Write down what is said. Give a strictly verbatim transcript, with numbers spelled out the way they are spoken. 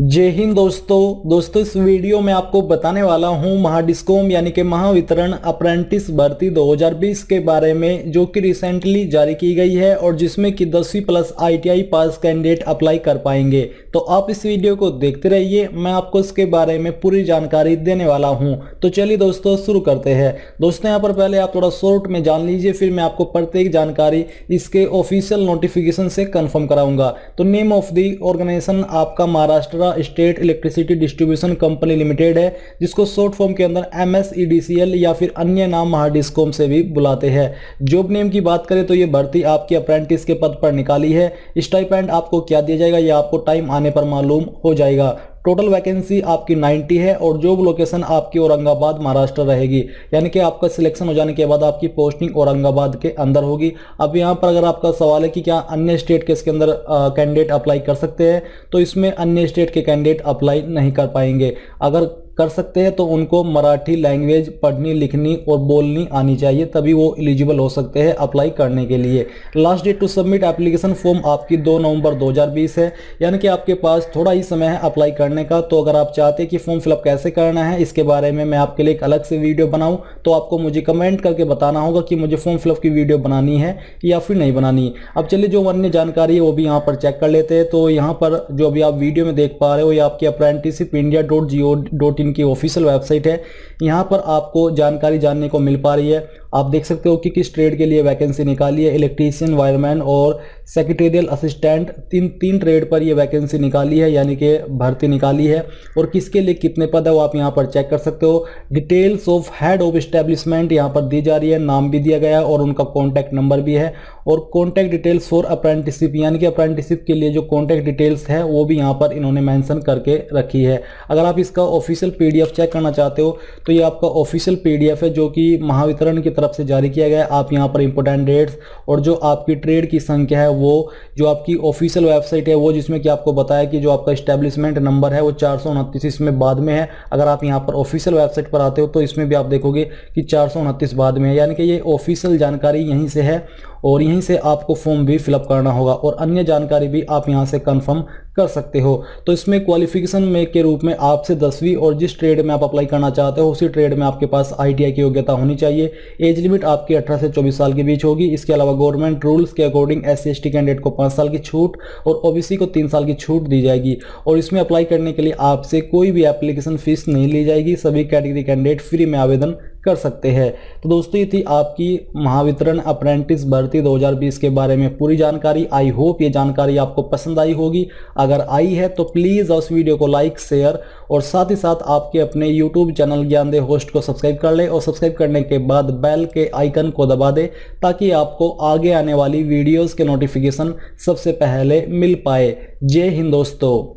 जय हिंद दोस्तों दोस्तों इस वीडियो में आपको बताने वाला हूं महाडिस्कॉम यानी कि महावितरण अप्रेंटिस भर्ती दो हज़ार बीस के बारे में, जो कि रिसेंटली जारी की गई है और जिसमें कि दसवीं plus ITI pass candidate apply कर पाएंगे। तो आप इस वीडियो को देखते रहिए, मैं आपको इसके बारे में पूरी जानकारी देने वाला हूँ। तो चलिए दोस्तों शुरू करते हैं। दोस्तों यहाँ पर पहले आप थोड़ा शॉर्ट में जान लीजिए, फिर मैं आपको प्रत्येक जानकारी इसके ऑफिशियल नोटिफिकेशन से कन्फर्म कराऊंगा। तो नेम ऑफ दी ऑर्गेनाइजेशन आपका Maharashtra state electricity distribution company limited है, जिसको शॉर्ट फॉर्म के अंदर एमएसईडीसीएल या फिर अन्य नाम महाडिस्कॉम से भी बुलाते हैं। जॉब नेम की बात करें तो ये भर्ती आपकी अप्रेंटिस के पद पर निकाली है। स्टाइपेंड आपको क्या दिया जाएगा यह आपको टाइम आने पर मालूम हो जाएगा। टोटल वैकेंसी आपकी नब्बे है और जॉब लोकेशन आपकी औरंगाबाद महाराष्ट्र रहेगी, यानी कि आपका सिलेक्शन हो जाने के बाद आपकी पोस्टिंग औरंगाबाद के अंदर होगी। अब यहाँ पर अगर आपका सवाल है कि क्या अन्य स्टेट के इसके अंदर कैंडिडेट अप्लाई कर सकते हैं, तो इसमें अन्य स्टेट के कैंडिडेट अप्लाई नहीं कर पाएंगे। अगर कर सकते हैं तो उनको मराठी लैंग्वेज पढ़नी लिखनी और बोलनी आनी चाहिए, तभी वो एलिजिबल हो सकते हैं अप्लाई करने के लिए। Last date to submit application form आपकी दो नवंबर दो हज़ार बीस है, यानी कि आपके पास थोड़ा ही समय है अप्लाई करने का। तो अगर आप चाहते हैं कि फॉर्म फिलअप कैसे करना है इसके बारे में मैं आपके लिए एक अलग से वीडियो बनाऊँ, तो आपको मुझे कमेंट करके बताना होगा कि मुझे फॉर्म फिलअप की वीडियो बनानी है या फिर नहीं बनानी। अब चलिए जो अन्य जानकारी है वो भी यहाँ पर चेक कर लेते हैं। तो यहाँ पर जो अभी आप वीडियो में देख पा रहे हो ये आपकी apprenticeship India dot G O dot in की ऑफिशियल वेबसाइट है। यहां पर आपको जानकारी जानने को मिल पा रही है। आप देख सकते हो कि किस ट्रेड के लिए वैकेंसी निकाली है। इलेक्ट्रीशियन, वायरमैन और सेक्रेटेरियल असिस्टेंट, तीन तीन ट्रेड पर ये वैकेंसी निकाली है, यानी कि भर्ती निकाली है। और किसके लिए कितने पद है वो आप यहाँ पर चेक कर सकते हो। Details of head of establishment यहाँ पर दी जा रही है, नाम भी दिया गया है और उनका कॉन्टैक्ट नंबर भी है। और कॉन्टैक्ट डिटेल्स फॉर अप्रेंटिसशिप यानी कि अप्रेंटिसशिप के लिए जो कॉन्टैक्ट डिटेल्स है वो भी यहाँ पर इन्होंने मैंसन करके रखी है। अगर आप इसका official P D F check करना चाहते हो तो ये आपका ऑफिशियल पी डी एफ है जो कि महावितरण की तरफ से जारी किया गया है। आप यहाँ पर इंपॉर्टेंट डेट्स और जो आपकी ट्रेड की संख्या है वो जो आपकी ऑफिशियल वेबसाइट है वो, जिसमें कि आपको बताया कि जो आपका एस्टेब्लिशमेंट नंबर है वो चार सौ उनतीस इसमें बाद में है। अगर आप यहाँ पर ऑफिशियल वेबसाइट पर आते हो तो इसमें भी आप देखोगे कि चार सौ उनतीस बाद में है, यानी कि ये ऑफिशियल जानकारी यहीं से है और यहीं से आपको फॉर्म भी फिलअप करना होगा और अन्य जानकारी भी आप यहां से कंफर्म कर सकते हो। तो इसमें क्वालिफिकेशन में के रूप में आपसे दसवीं और जिस ट्रेड में आप अप्लाई करना चाहते हो उसी ट्रेड में आपके पास आईटीआई की योग्यता होनी चाहिए। एज लिमिट आपकी अठारह से चौबीस साल के बीच होगी। इसके अलावा गवर्नमेंट रूल्स के अकॉर्डिंग एससी एसटी कैंडिडेट को पाँच साल की छूट और ओबीसी को तीन साल की छूट दी जाएगी। और इसमें अप्लाई करने के लिए आपसे कोई भी एप्लीकेशन फीस नहीं ली जाएगी, सभी कैटेगरी कैंडिडेट फ्री में आवेदन कर सकते हैं। तो दोस्तों ये थी आपकी महावितरण अप्रेंटिस भर्ती दो हज़ार बीस के बारे में पूरी जानकारी। आई होप ये जानकारी आपको पसंद आई होगी। अगर आई है तो प्लीज़ उस वीडियो को लाइक शेयर और साथ ही साथ आपके अपने YouTube चैनल ज्ञानदेव होस्ट को सब्सक्राइब कर लें और सब्सक्राइब करने के बाद बेल के आइकन को दबा दें ताकि आपको आगे आने वाली वीडियोज़ के नोटिफिकेशन सबसे पहले मिल पाए। जय हिंद दोस्तों।